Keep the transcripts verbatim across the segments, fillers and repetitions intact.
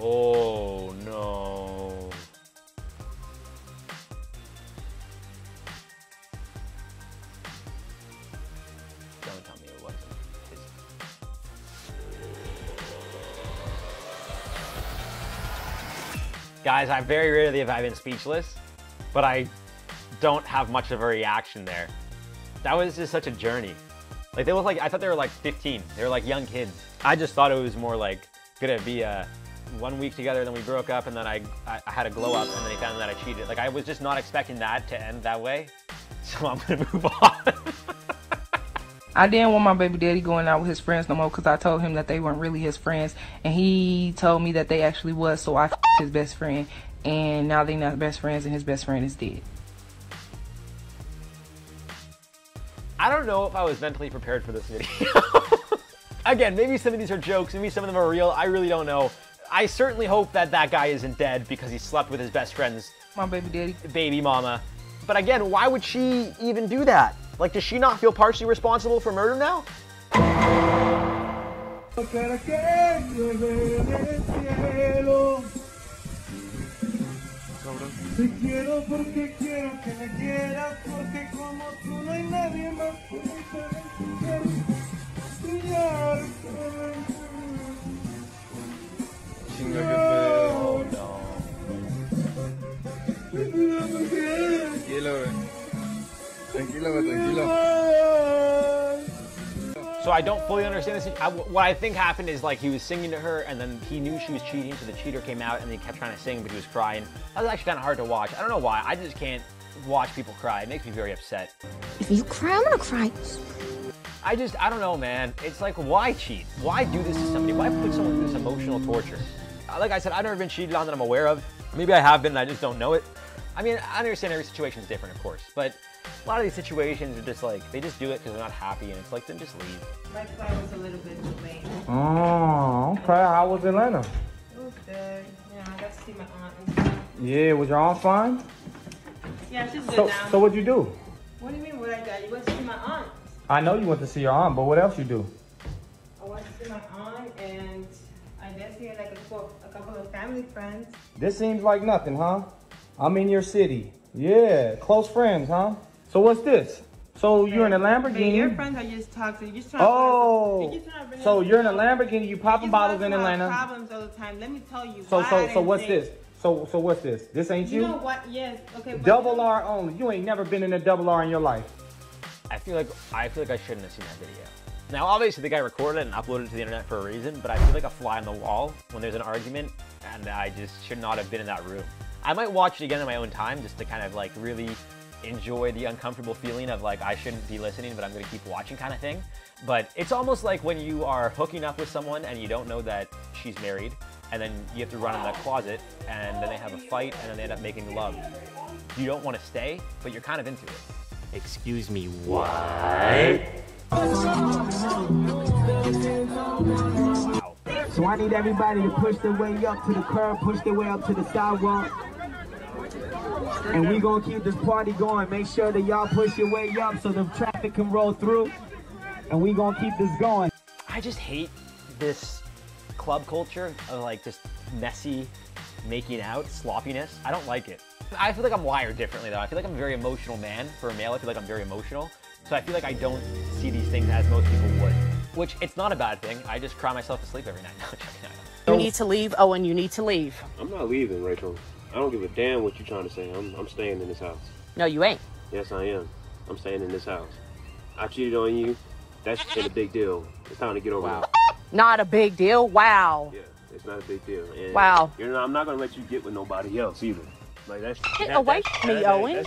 Oh, no. Don't tell me it wasn't his. Guys, I very rarely have I been speechless, but I don't have much of a reaction there. That was just such a journey. Like, they looked like, I thought they were like fifteen. They were like young kids. I just thought it was more like gonna be a one week together, then we broke up, and then I, I, I had a glow up, and then he found that I cheated. Like, I was just not expecting that to end that way. So I'm gonna move on. I didn't want my baby daddy going out with his friends no more because I told him that they weren't really his friends, and he told me that they actually was, so I f***ed his best friend, and now they're not best friends, and his best friend is dead. I don't know if I was mentally prepared for this video. Again, maybe some of these are jokes, maybe some of them are real, I really don't know. I certainly hope that that guy isn't dead because he slept with his best friend's my baby daddy, baby mama. But again, why would she even do that? Like, does she not feel partially responsible for murder now? Oh, no. So I don't fully understand this. I, what I think happened is, like, he was singing to her, and then he knew she was cheating, so the cheater came out, and he kept trying to sing, but he was crying. That was actually kind of hard to watch. I don't know why. I just can't watch people cry. It makes me very upset. If you cry, I'm gonna cry. I just, I don't know, man. It's like, why cheat? Why do this to somebody? Why put someone through this emotional torture? Like I said, I've never been cheated on that I'm aware of. Maybe I have been and I just don't know it. I mean, I understand every situation is different, of course, but a lot of these situations are just like, they just do it because they're not happy, and it's like, then just leave. My flight was a little bit delayed. Oh, okay. How was Atlanta? It was good. Yeah, I got to see my aunt and stuff. Yeah, was your aunt fine? Yeah, she's good so, now. So what'd you do? What do you mean what I got? You went to see my aunt. I know you went to see your aunt, but what else you do? I went to see my aunt, and I guess we had like a, a couple of family friends. This seems like nothing, huh? I'm in your city. Yeah, close friends, huh? So what's this? So you're in a Lamborghini. Your friends are just toxic. You're just trying oh, to Oh, so, so you're in a Lamborghini. You popping bottles in Atlanta. Problems all the time. Let me tell you. So why so so what's think. this? So so what's this? This ain't you. You know what? Yes. Okay. But double R only. You ain't never been in a double R in your life. I feel like I feel like I shouldn't have seen that video. Now, obviously, the guy recorded it and uploaded it to the internet for a reason, but I feel like a fly on the wall when there's an argument, and I just should not have been in that room. I might watch it again in my own time just to kind of like really enjoy the uncomfortable feeling of like I shouldn't be listening, but I'm gonna keep watching kind of thing. But it's almost like when you are hooking up with someone and you don't know that she's married, and then you have to run in the closet, and then they have a fight, and then they end up making love. You don't want to stay, but you're kind of into it. Excuse me, what? So I need everybody to push their way up to the curb, push their way up to the sidewalk. And we gonna keep this party going. Make sure that y'all push your way up so the traffic can roll through. And we gonna keep this going. I just hate this club culture of like just messy making out, sloppiness. I don't like it. I feel like I'm wired differently, though. I feel like I'm a very emotional man. For a male, I feel like I'm very emotional. So I feel like I don't see these things as most people would, which it's not a bad thing. I just cry myself to sleep every night. You need to leave, Owen. You need to leave. I'm not leaving, Rachel. I don't give a damn what you're trying to say. I'm, I'm staying in this house. No, you ain't. Yes, I am. I'm staying in this house. I cheated on you. That's a big deal. It's time to get over wow. it. Not a big deal? Wow. Yeah, it's not a big deal. And wow. You're not, I'm not going to let you get with nobody else either. Like that get away from me, Owen.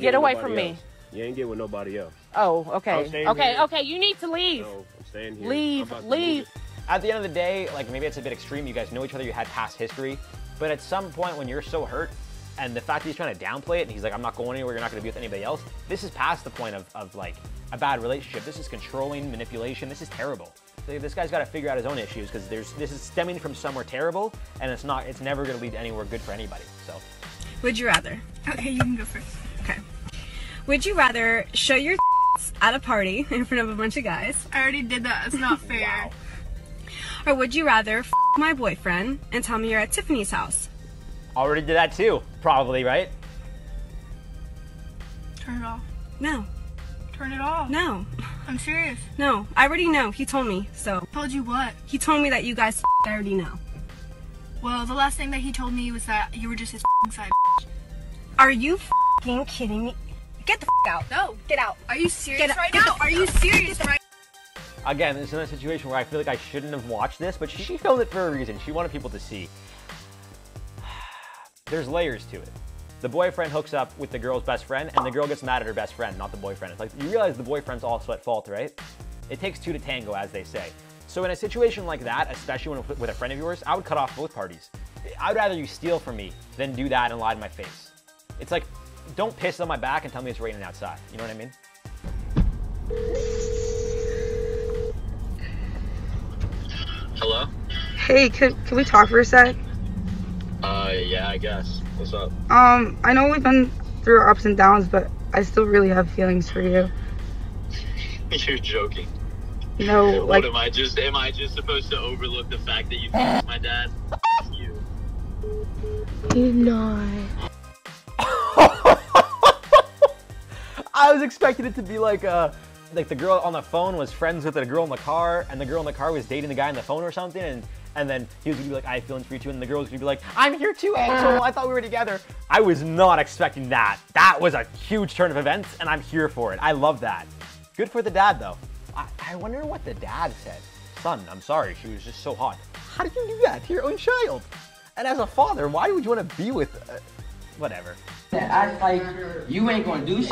Get away from me. You ain't get with nobody else. Oh, okay. Okay, here. okay, you need to leave. No, I'm staying here. Leave, I'm leave. At the end of the day, like maybe it's a bit extreme. You guys know each other, you had past history. But at some point when you're so hurt, and the fact that he's trying to downplay it, and he's like, I'm not going anywhere, you're not gonna be with anybody else. This is past the point of, of like a bad relationship. This is controlling, manipulation. This is terrible. This guy's got to figure out his own issues because there's this is stemming from somewhere terrible, and it's not. It's never going to lead to anywhere good for anybody. So, would you rather? Okay, you can go first. Okay. Would you rather show your at a party in front of a bunch of guys? I already did that. It's not fair. Wow. Or would you rather f my boyfriend and tell me you're at Tiffany's house? Already did that too, probably, right? Turn it off. No. Turn it off. No. I'm serious. No, I already know. He told me, so. Told you what? He told me that you guys f I already know. Well, the last thing that he told me was that you were just his f side bitch. Are you f kidding me? Get the f out. No. Get out. Are you serious get right now? Are you serious right now? Again, this is another situation where I feel like I shouldn't have watched this, but she filmed it for a reason. She wanted people to see. There's layers to it. The boyfriend hooks up with the girl's best friend, and the girl gets mad at her best friend, not the boyfriend. It's like, you realize the boyfriend's also at fault, right? It takes two to tango, as they say. So in a situation like that, especially when, with a friend of yours, I would cut off both parties. I'd rather you steal from me than do that and lie to my face. It's like, don't piss on my back and tell me it's raining outside. You know what I mean? Hello? Hey, can, can we talk for a sec? Uh, yeah, I guess. What's up? Um, I know we've been through our ups and downs, but I still really have feelings for you. You're joking. No, like... What am I just, am I just supposed to overlook the fact that you think my dad? You. Do not. I was expecting it to be like, uh, like the girl on the phone was friends with the girl in the car, and the girl in the car was dating the guy on the phone or something, and, and then he was gonna be like, I have feelings for you too, and the girl was gonna be like, I'm here too, Angel, I thought we were together. I was not expecting that. That was a huge turn of events, and I'm here for it. I love that. Good for the dad, though. I, I wonder what the dad said. Son, I'm sorry, she was just so hot. How did you do that to your own child? And as a father, why would you wanna be with, uh, whatever. Act like you ain't gonna do shit,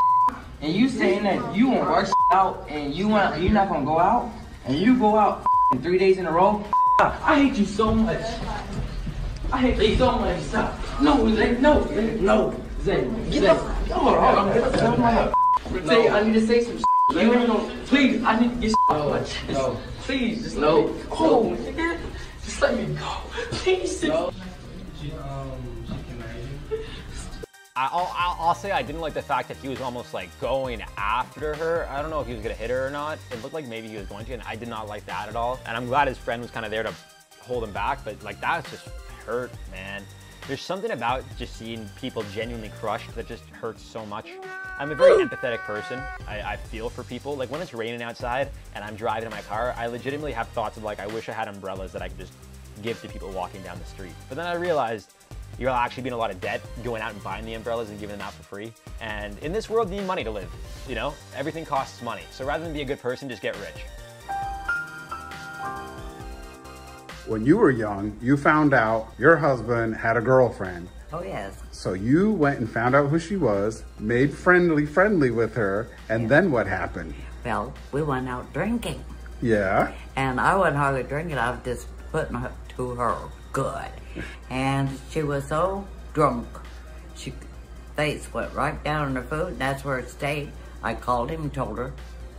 and you saying that you won't work out, and you want, you're not gonna go out, and you go out in three days in a row. I hate you so much. I hate you so much. Stop. No, Zay, no, Zay, no, Zay. Get the f out. Get the f out. Zay, I need to say some shit. You ain't gonna. Please, I need to get shit. No, no. Please, just no. Let me go, nigga. Just let me go. Please. No. I'll, I'll, I'll say I didn't like the fact that he was almost like going after her. I don't know if he was gonna hit her or not. It looked like maybe he was going to, and I did not like that at all. And I'm glad his friend was kind of there to hold him back, but like that's just hurt, man. There's something about just seeing people genuinely crushed that just hurts so much. I'm a very empathetic person. I, I feel for people. Like when it's raining outside and I'm driving in my car, I legitimately have thoughts of like, I wish I had umbrellas that I could just give to people walking down the street. But then I realized, you'll actually be in a lot of debt going out and buying the umbrellas and giving them out for free. And in this world, you need money to live. You know, everything costs money. So rather than be a good person, just get rich. When you were young, you found out your husband had a girlfriend. Oh, yes. So you went and found out who she was, made friendly, friendly with her, and yeah. Then what happened? Well, we went out drinking. Yeah. And I wasn't hardly drinking, I was just putting it to her good. And she was so drunk, she face went right down on her food, and that's where it stayed. I called him and told her,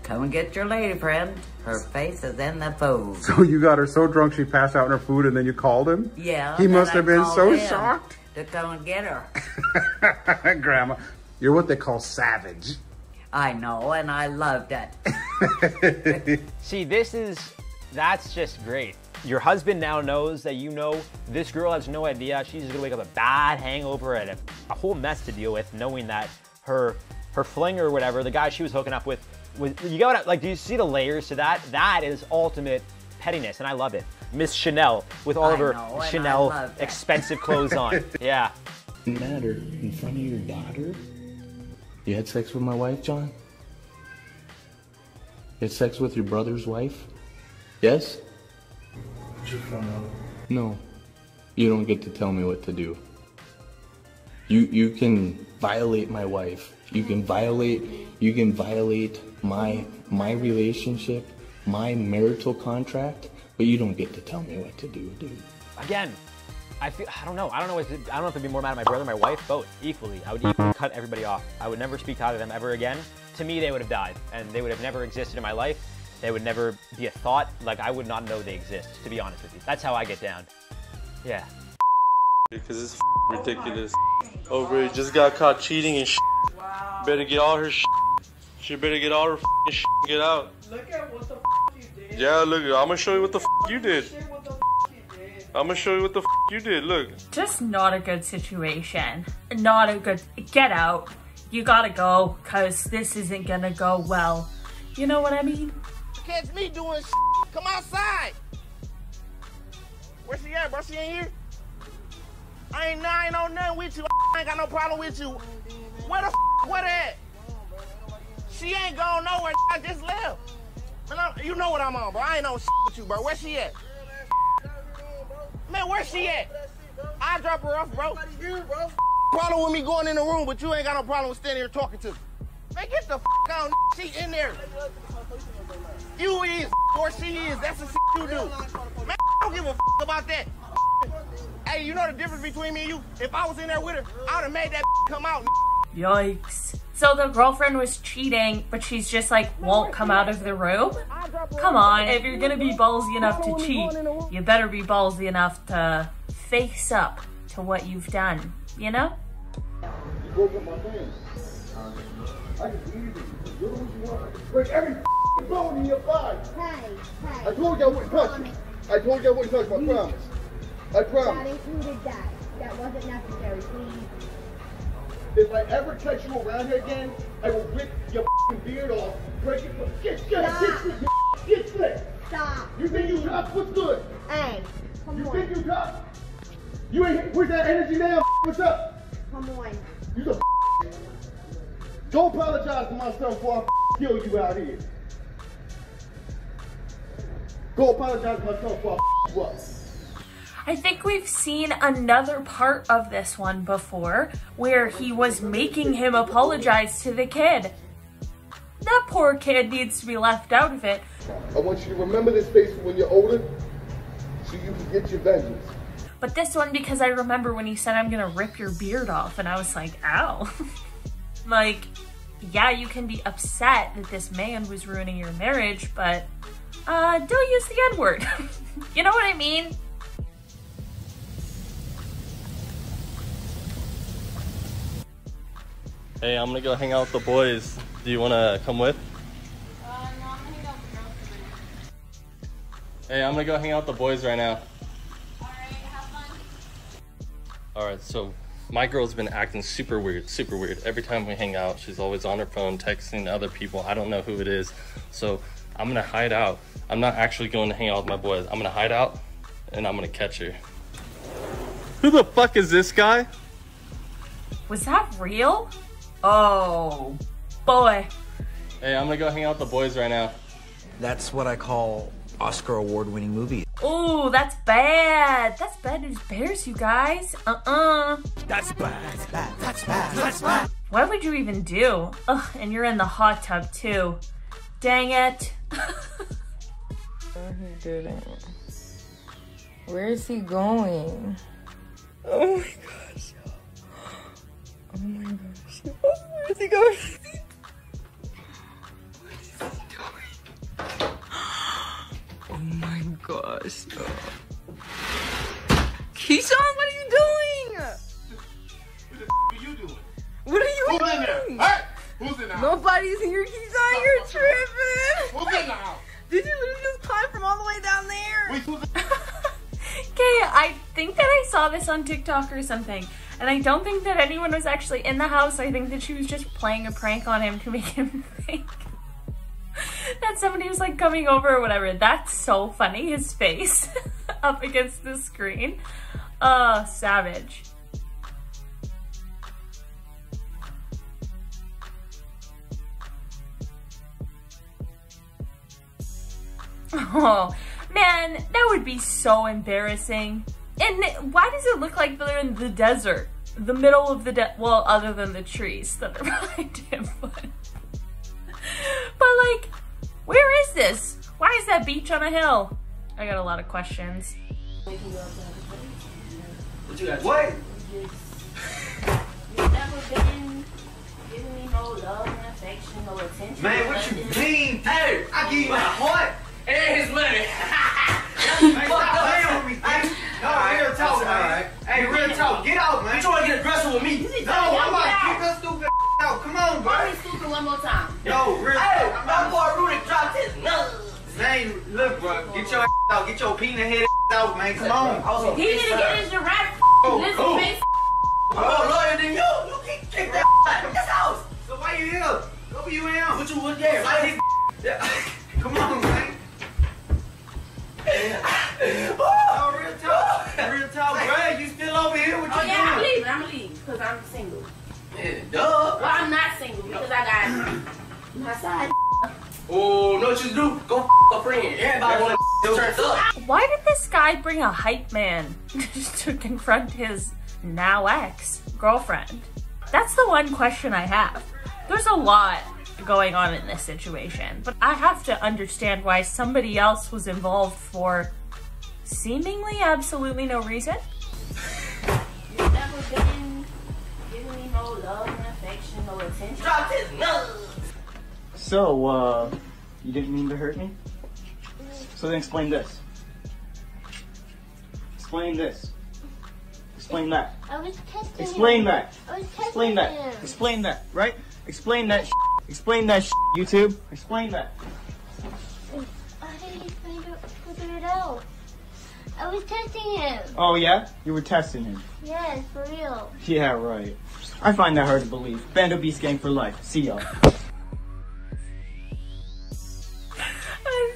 come and get your lady friend. Her face is in the food. So you got her so drunk she passed out in her food, and then you called him? Yeah. He must have been so shocked. To come and get her. Grandma, you're what they call savage. I know, and I loved it. See, this is, that's just great. Your husband now knows that you know this girl has no idea. She's gonna wake up a bad hangover and a, a whole mess to deal with, knowing that her her fling or whatever, the guy she was hooking up with, was, you got what I, like, do you see the layers to that? That is ultimate pettiness, and I love it. Miss Chanel with all I of her know, Chanel expensive clothes on. Yeah. It doesn't matter in front of your daughter. You had sex with my wife, John? You had sex with your brother's wife? Yes? No, you don't get to tell me what to do. You you can violate my wife. You can violate. You can violate my my relationship, my marital contract. But you don't get to tell me what to do, dude. Again, I feel I don't know. I don't know. If, I don't know if I'd be more mad at my brother, my wife, both equally. I would equally cut everybody off. I would never speak to either of them ever again. To me, they would have died, and they would have never existed in my life. They would never be a thought. Like, I would not know they exist, to be honest with you. That's how I get down. Yeah. Because it's ridiculous. Over it just got caught cheating and shit. Wow. Better get all her shit. She better get all her shit and get out. Look at what the f you did. Yeah, look, I'm gonna show you what the f you did. I'm gonna show you what the f you did, look. Just not a good situation. Not a good, get out. You gotta go, cause this isn't gonna go well. You know what I mean? Catch me doing s***. Come outside. Where's she at, bro? She ain't here? I ain't, I ain't on nothing with you. I ain't got no problem with you. Where the f what at? She ain't going nowhere. I just left. Man, I, you know what I'm on, bro. I ain't on s*** with you, bro. Where she at? Man, where she at? I drop her off, bro. Problem with me going in the room, but you ain't got no problem with standing here talking to me. Man, get the f out. She in there. You is or she is. That's the s*** you do. Man, I don't give a f about that. Hey, you know the difference between me and you? If I was in there with her, I would have made that come out. Yikes. So the girlfriend was cheating, but she's just like, won't come out of the room? Come on, if you're gonna be ballsy enough to cheat, you better be ballsy enough to face up to what you've done, you know? You go get my pants. I can eat it. Do what you want. I can break every bone in your body. I told you I wouldn't touch you. I told you I wouldn't touch my promise. I promise. That included that. That wasn't necessary, please. If I ever catch you around here again, I will rip your beard off, break it, get slick, get slick, get slick. Stop. You think you got what's good? Hey, come you on. You think you got? You ain't with that energy now, what's up? Come on. You the don't apologize to myself before I kill you out here. Go apologize to myself before I you up. I think we've seen another part of this one before, where he was making him apologize to the kid. That poor kid needs to be left out of it. I want you to remember this face when you're older, so you can get your vengeance. But this one, because I remember when he said, I'm gonna rip your beard off, and I was like, ow. Like, yeah, you can be upset that this man was ruining your marriage, but uh, don't use the N-word. You know what I mean? Hey, I'm gonna go hang out with the boys. Do you wanna come with? Uh, no, I'm gonna hang out with the girls today. Hey, I'm gonna go hang out with the boys right now. Alright, have fun. Alright, so my girl's been acting super weird, super weird. Every time we hang out, she's always on her phone texting other people. I don't know who it is. So I'm gonna hide out. I'm not actually going to hang out with my boys. I'm gonna hide out and I'm gonna catch her. Who the fuck is this guy? Was that real? Oh, boy. Hey, I'm gonna go hang out with the boys right now. That's what I call Oscar award-winning movies. Oh, that's bad. That's bad news bears, you guys. Uh-uh. That's bad. That's bad. That's bad. That's bad. What would you even do? Ugh, and you're in the hot tub, too. Dang it. No, he didn't. Where is he going? Oh, my gosh. Oh, my gosh. Where's he going? Where is he going? Oh my gosh. Keyshawn, what are you doing? What the f are you doing? What are you Who's doing? Who's in there? Hey! Who's in the house? Nobody's here, Keyshawn, you're tripping! Who's in the house? Did you literally just climb from all the way down there? Wait, who's in the house? Okay, I think that I saw this on TikTok or something. And I don't think that anyone was actually in the house. I think that she was just playing a prank on him to make him think that somebody was like coming over or whatever. That's so funny, his face up against the screen. Oh, savage. Oh, man, that would be so embarrassing. And why does it look like they're in the desert? The middle of the de- well, other than the trees that are behind him. But, but like, where is this? Why is that beach on a hill? I got a lot of questions. What you guys What? You've never been giving me no love and affection, no attention. Man, what you mean? Hey, I give you my heart and his money. Hey, real talk, get out, man. You trying to get aggressive with me? No, I'm about to kick her stupid out. Come on, bro. Let me stupid one more time. Yo, real talk. Hey, my boy Rudy dropped his nuts. Zane, look, bro. Get your out. Get your peanut head out, man. Come on. He need to get his giraffe. Listen, bitch. I'm lawyer than you. You keep kicking that out of this house. So why you here? What were you in? What you was there? Come on, man. Oh, real talk. Real talk, bruh. You still over here? What you doing? Oh, yeah, I'm leaving. I'm leaving because I'm single. Yeah, duh. Well, I'm not single because I got my side. Oh, know what you do? Go f a friend. Everybody want to turn up. Why did this guy bring a hype man to confront his now ex girlfriend? That's the one question I have. There's a lot going on in this situation, but I have to understand why somebody else was involved for seemingly absolutely no reason. You've never been giving me no love and affection, no attention. Drop his nuts! So, uh, you didn't mean to hurt me? So then explain this. Explain this. Explain that. I was testing Explain him. that. I was testing Explain that. Him. Explain that, right? Explain that sh Explain that sh YouTube. Explain that. I didn't figure it out. I was testing him. Oh, yeah? You were testing him? Yes, for real. Yeah, right. I find that hard to believe. Bando Beast Gang for life. See y'all.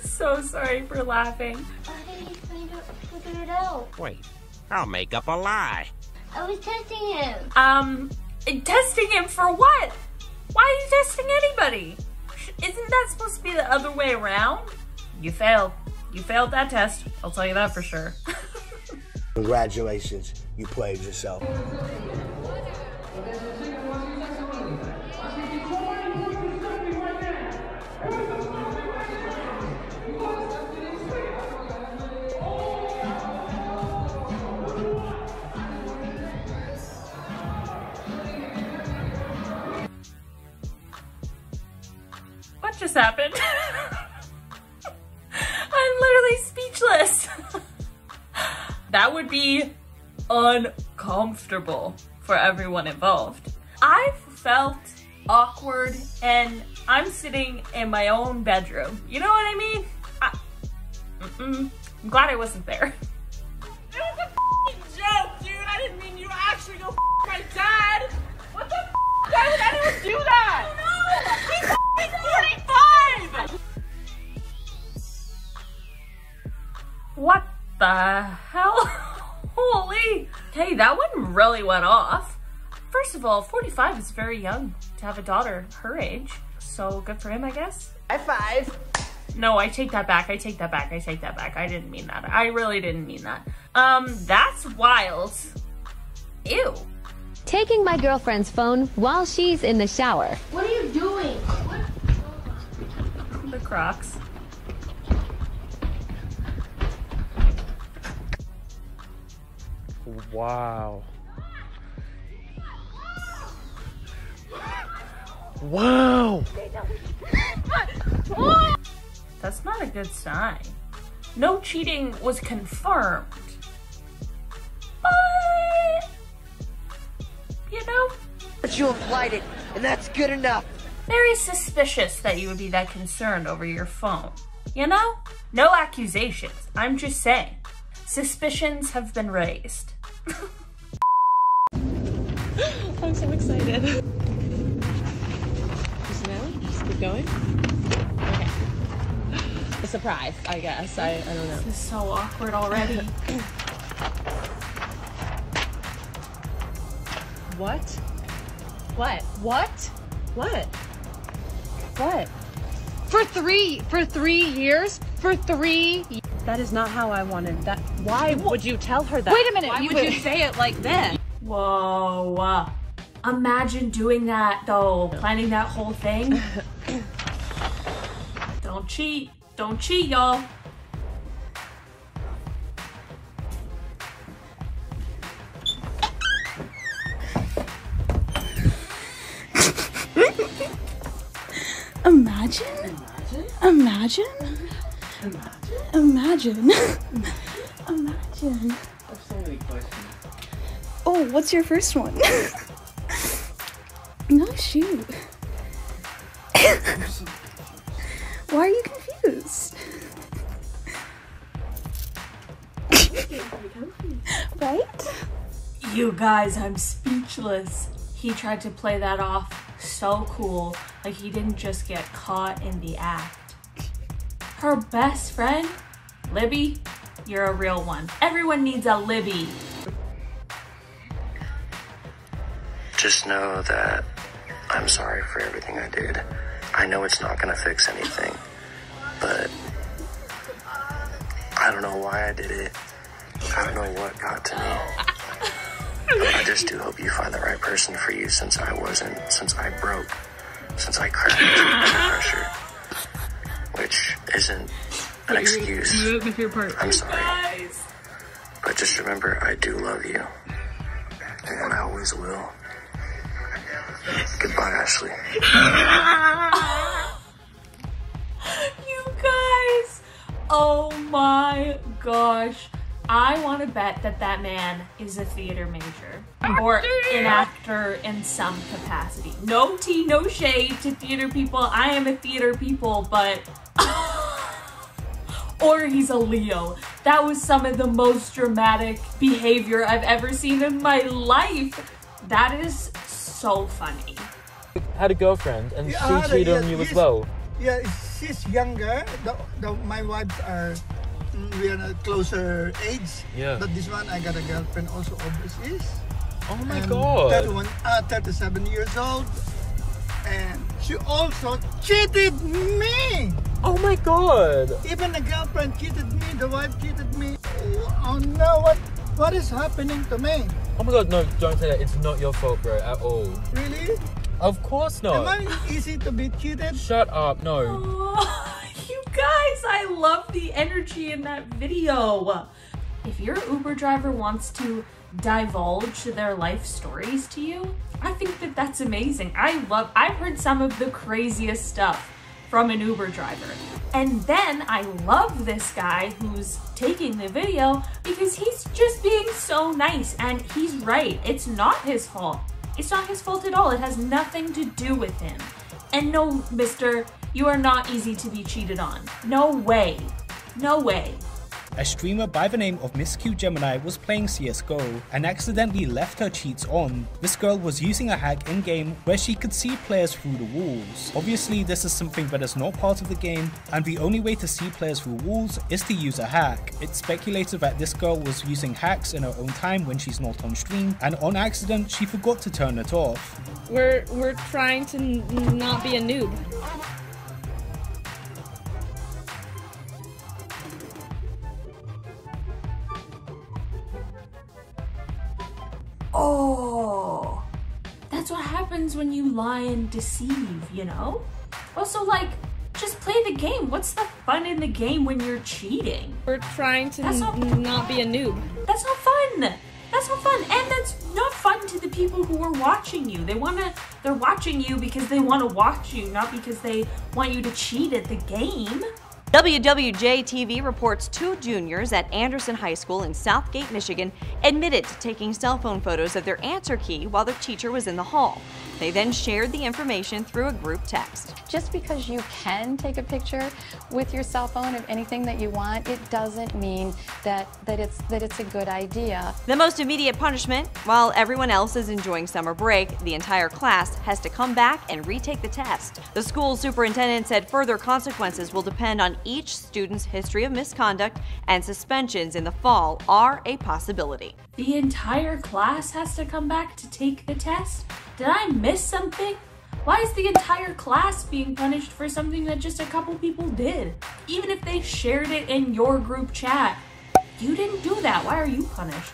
So sorry for laughing. I didn't figure it out. Wait, I'll make up a lie. I was testing him. Um, testing him for what? Why are you testing anybody? Isn't that supposed to be the other way around? You failed. You failed that test. I'll tell you that for sure. Congratulations, you played yourself. Just happened. I'm literally speechless. That would be uncomfortable for everyone involved. I've felt awkward and I'm sitting in my own bedroom. You know what I mean? I, mm-mm, I'm glad I wasn't there. It was a f***ing joke, dude. I didn't mean you actually go f*** my dad. What the f***? Why would anyone do that? I don't know. forty-five! What the hell? Holy! Hey, that one really went off. First of all, forty-five is very young to have a daughter her age. So good for him, I guess. High five. No, I take that back. I take that back. I take that back. I didn't mean that. I really didn't mean that. Um, that's wild. Ew. Taking my girlfriend's phone while she's in the shower. What are you doing? What? The Crocs. Wow. Wow. That's not a good sign. No cheating was confirmed. But you know? But you implied it, and that's good enough. Very suspicious that you would be that concerned over your phone. You know? No accusations, I'm just saying. Suspicions have been raised. I'm so excited. Just now, just keep going. Okay. A surprise, I guess, I, I don't know. This is so awkward already. What? What? What? What? What? For three, for three years? For three? That is not how I wanted that. Why would you tell her that? Wait a minute. Why you would, would you say it like this? Whoa. Uh, imagine doing that though. Planning that whole thing. Don't cheat. Don't cheat, y'all. Imagine? Imagine? Imagine? Imagine. Imagine. Imagine. Oh, what's your first one? No, shoot. Why are you confused? right? You guys, I'm speechless. He tried to play that off so cool. Like he didn't just get caught in the act. Her best friend, Libby, you're a real one. Everyone needs a Libby. Just know that I'm sorry for everything I did. I know it's not gonna fix anything, but I don't know why I did it. I don't know what got to me. But I just do hope you find the right person for you, since I wasn't, since I broke, since I cracked under pressure, which isn't an excuse. I'm sorry. But just remember, I do love you, and I always will. Goodbye, Ashley. You guys, oh my gosh. I want to bet that that man is a theater major or an actor in some capacity. No tea, no shade to theater people. I am a theater people, but... or he's a Leo. That was some of the most dramatic behavior I've ever seen in my life. That is so funny. I had a girlfriend and yeah, she cheated uh, yeah, on you as well. Yeah, she's younger. The, the, my wives are... we are a closer age, yeah. But this one I got a girlfriend also overseas. Oh my and god! thirty-one, uh, thirty-seven years old, and she also cheated me. Oh my god! Even the girlfriend cheated me. The wife cheated me. Oh no! What what is happening to me? Oh my god! No, don't say that. It's not your fault, bro, at all. Really? Of course not. Am I easy to be cheated? Shut up! No. Oh. Guys, I love the energy in that video. If your Uber driver wants to divulge their life stories to you, I think that that's amazing. I love, I've heard some of the craziest stuff from an Uber driver. And then I love this guy who's taking the video because he's just being so nice and he's right. It's not his fault. It's not his fault at all. It has nothing to do with him. And no, mister, you are not easy to be cheated on. No way. No way. A streamer by the name of Miss Q Gemini was playing C S G O and accidentally left her cheats on. This girl was using a hack in-game where she could see players through the walls. Obviously, this is something that is not part of the game, and the only way to see players through walls is to use a hack. It's speculated that this girl was using hacks in her own time when she's not on stream, and on accident, she forgot to turn it off. We're we're trying to n not be a noob. Oh, that's what happens when you lie and deceive, you know? Also, like, just play the game. What's the fun in the game when you're cheating? We're trying to n not, not be a noob. That's not fun. That's not fun, and that's not fun to the people who are watching you. They wanna, they're watching you because they wanna watch you, not because they want you to cheat at the game. W W J T V reports two juniors at Anderson High School in Southgate, Michigan, admitted to taking cell phone photos of their answer key while their teacher was in the hall. They then shared the information through a group text. Just because you can take a picture with your cell phone of anything that you want, it doesn't mean that, that, it's, that it's a good idea. The most immediate punishment, while everyone else is enjoying summer break, the entire class has to come back and retake the test. The school superintendent said further consequences will depend on each student's history of misconduct, and suspensions in the fall are a possibility. The entire class has to come back to take the test? Did I miss something? Why is the entire class being punished for something that just a couple people did? Even if they shared it in your group chat, you didn't do that. Why are you punished?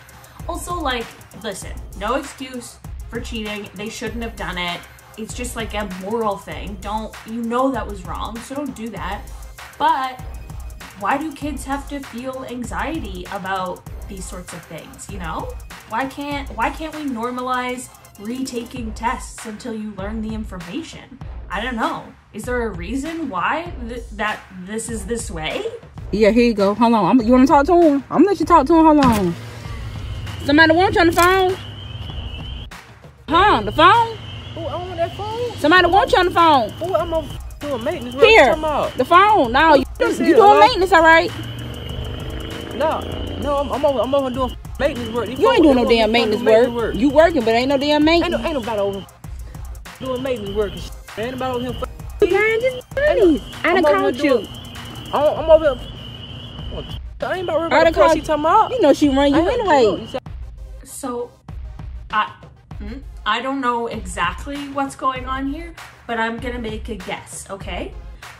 Also, like, listen, no excuse for cheating. They shouldn't have done it. It's just like a moral thing. Don't, you know that was wrong, so don't do that. But why do kids have to feel anxiety about these sorts of things, you know? Why can't, why can't we normalize retaking tests until you learn the information? I don't know. Is there a reason why th that this is this way? Yeah, here you go. Hold on. I'm, you want to talk to him? I'm going to let you talk to him. Hold on. Somebody want you on the phone? Huh? The phone? Oh, I want that phone. Somebody want you on the phone? Oh, I'm on doing maintenance. What here, the phone. No, you, you doing maintenance, all right? No. No, I'm, I'm, over, I'm over doing maintenance work. These you ain't doing no damn maintenance work. Maintenance work. You working, but ain't no damn maintenance. Ain't, no, ain't nobody over doing maintenance work and shit. Ain't nobody over here. Man, just funny. I done called you. Doing, I'm, I'm over here. I ain't about to call you talking about. You know she run you anyway. So, I, I don't know exactly what's going on here, but I'm gonna make a guess, okay?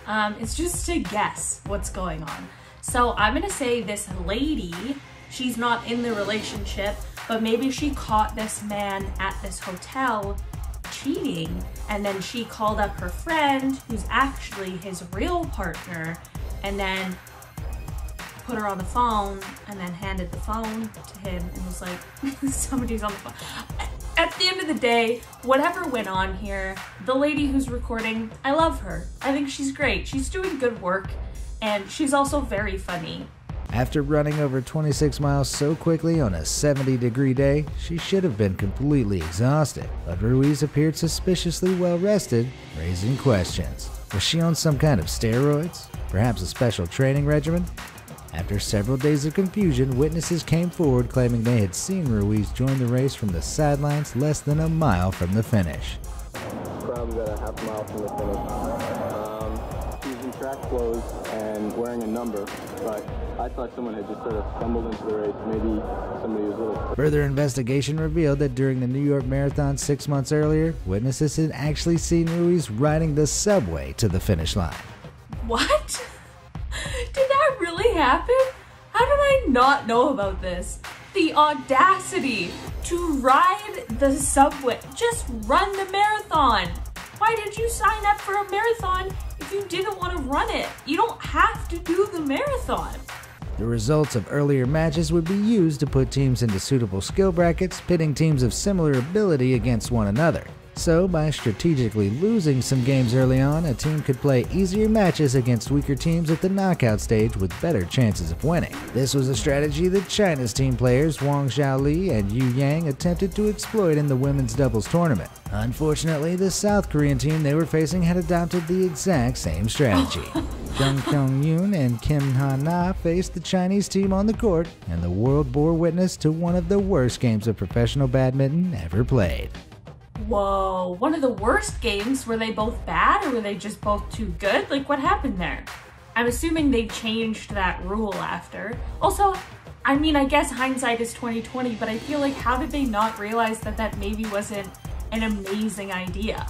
Um, it's just a guess what's going on. So I'm gonna say this lady, she's not in the relationship, but maybe she caught this man at this hotel cheating, and then she called up her friend, who's actually his real partner, and then put her on the phone and then handed the phone to him and was like, somebody's on the phone. At the end of the day, whatever went on here, the lady who's recording, I love her. I think she's great. She's doing good work and she's also very funny. After running over twenty-six miles so quickly on a seventy degree day, she should have been completely exhausted, but Ruiz appeared suspiciously well rested, raising questions. Was she on some kind of steroids? Perhaps a special training regimen? After several days of confusion, witnesses came forward claiming they had seen Ruiz join the race from the sidelines less than a mile from the finish. Probably about a half mile from the finish. Um, he was in track clothes and wearing a number, but I thought someone had just sort of stumbled into the race. Maybe somebody was a little... Further investigation revealed that during the New York Marathon six months earlier, witnesses had actually seen Ruiz riding the subway to the finish line. What? Did that really happen? How did I not know about this? The audacity to ride the subway, just run the marathon. Why did you sign up for a marathon if you didn't want to run it? You don't have to do the marathon. The results of earlier matches would be used to put teams into suitable skill brackets, pitting teams of similar ability against one another. So, by strategically losing some games early on, a team could play easier matches against weaker teams at the knockout stage with better chances of winning. This was a strategy that China's team players Wang Xiaoli and Yu Yang attempted to exploit in the women's doubles tournament. Unfortunately, the South Korean team they were facing had adopted the exact same strategy. Jung Kyung-yoon and Kim Han Na faced the Chinese team on the court, and the world bore witness to one of the worst games of professional badminton ever played. Whoa, one of the worst games. Were they both bad or were they just both too good? Like, what happened there? I'm assuming they changed that rule after. Also, I mean, I guess hindsight is twenty twenty, but I feel like how did they not realize that that maybe wasn't an amazing idea?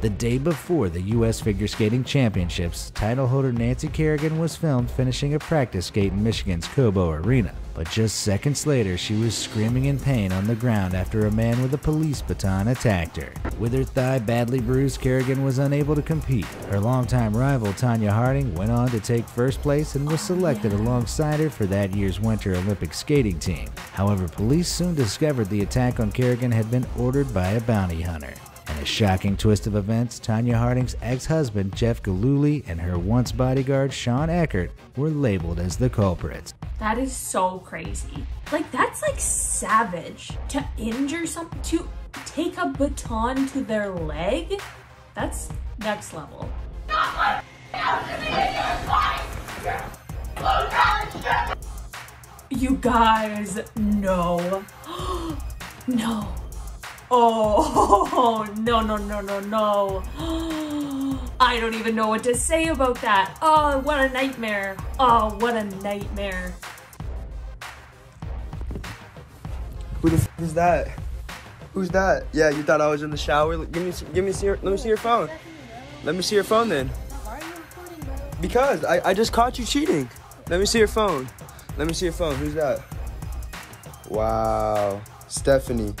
The day before the U S Figure Skating Championships, title holder Nancy Kerrigan was filmed finishing a practice skate in Michigan's Cobo Arena. But just seconds later, she was screaming in pain on the ground after a man with a police baton attacked her. With her thigh badly bruised, Kerrigan was unable to compete. Her longtime rival Tanya Harding went on to take first place and was selected alongside her for that year's Winter Olympic skating team. However, police soon discovered the attack on Kerrigan had been ordered by a bounty hunter. In a shocking twist of events, Tanya Harding's ex-husband Jeff Gillooly and her once bodyguard Sean Eckert were labeled as the culprits. That is so crazy. Like, that's like savage. To injure something, to take a baton to their leg? That's next level. You guys, no. No. Oh, no, no, no, no, no. I don't even know what to say about that. Oh, what a nightmare. Oh, what a nightmare. Who the f is that? Who's that? Yeah, you thought I was in the shower? Give me, give me, see your, let me see your phone. Let me see your phone then. Why are you recording, bro? Because I, I just caught you cheating. Let me see your phone. Let me see your phone. Who's that? Wow, Stephanie.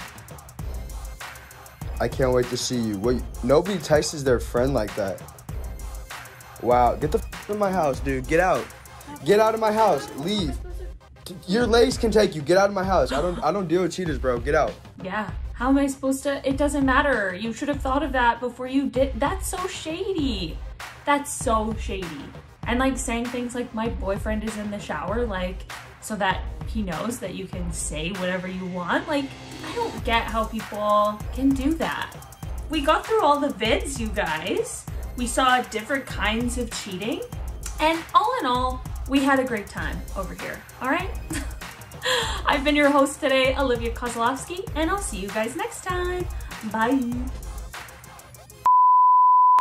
I can't wait to see you. Wait, nobody texts their friend like that. Wow, get the f out of my house, dude. Get out. Get out of my house. Leave. Your legs can take you. Get out of my house. I don't I don't deal with cheaters, bro. Get out. Yeah. How am I supposed to? It doesn't matter. You should have thought of that before you did. That's so shady. That's so shady. And like saying things like my boyfriend is in the shower, like so that he knows that you can say whatever you want. Like, I don't get how people can do that. We got through all the vids, you guys. We saw different kinds of cheating. And all in all, we had a great time over here, all right? I've been your host today, Olivia Kozlowski, and I'll see you guys next time. Bye.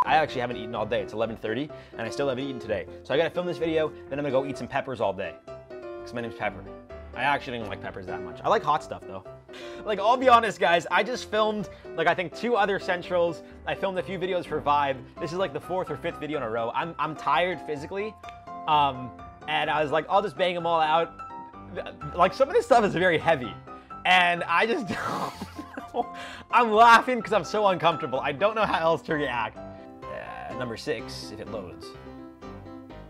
I actually haven't eaten all day. It's eleven thirty, and I still haven't eaten today. So I gotta film this video, then I'm gonna go eat some peppers all day. Because my name's Pepper. I actually don't like peppers that much. I like hot stuff, though. Like, I'll be honest, guys, I just filmed, like, I think two other Centrals. I filmed a few videos for Vibe. This is, like, the fourth or fifth video in a row. I'm, I'm tired physically, um, and I was like, I'll just bang them all out. Like, some of this stuff is very heavy, and I just don't know. I'm laughing because I'm so uncomfortable. I don't know how else to react. Uh, number six, if it loads.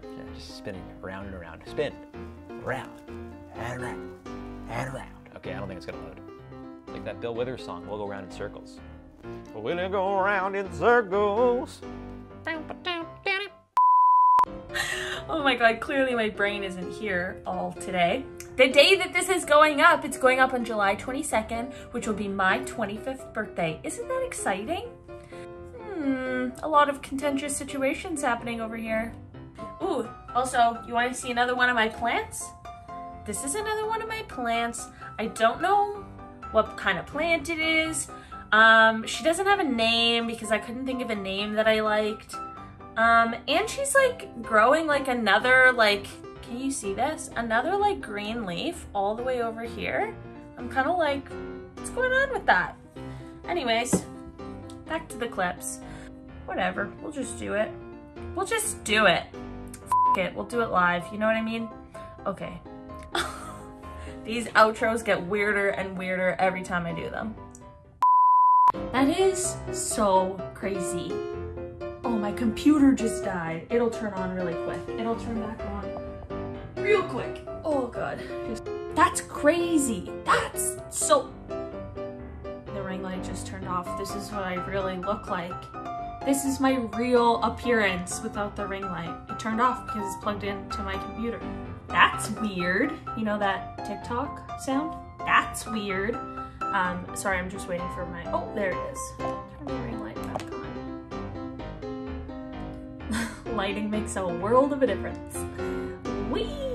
Yeah, just spinning around and around. Spin, round, and round, and round. Okay, I don't think it's gonna load. Like that Bill Withers song, We'll Go Round in Circles. We'll go round in circles. Oh my God, clearly my brain isn't here all today. The day that this is going up, it's going up on July twenty-second, which will be my twenty-fifth birthday. Isn't that exciting? Hmm, a lot of contentious situations happening over here. Ooh, also, you wanna see another one of my plants? This is another one of my plants. I don't know what kind of plant it is. Um, she doesn't have a name because I couldn't think of a name that I liked. Um, and she's like growing like another, like, can you see this? Another like green leaf all the way over here. I'm kind of like, what's going on with that? Anyways, back to the clips. Whatever, we'll just do it. We'll just do it. F it, we'll do it live, you know what I mean? Okay. These outros get weirder and weirder every time I do them. That is so crazy. Oh, my computer just died. It'll turn on really quick. It'll turn back on real quick. Oh God. Just... That's crazy. That's so... The ring light just turned off. This is what I really look like. This is my real appearance without the ring light. It turned off because it's plugged into my computer. That's weird. You know that TikTok sound? That's weird. Um, sorry, I'm just waiting for my, oh, there it is. Turn the ring light back on. Lighting makes a world of a difference. Whee!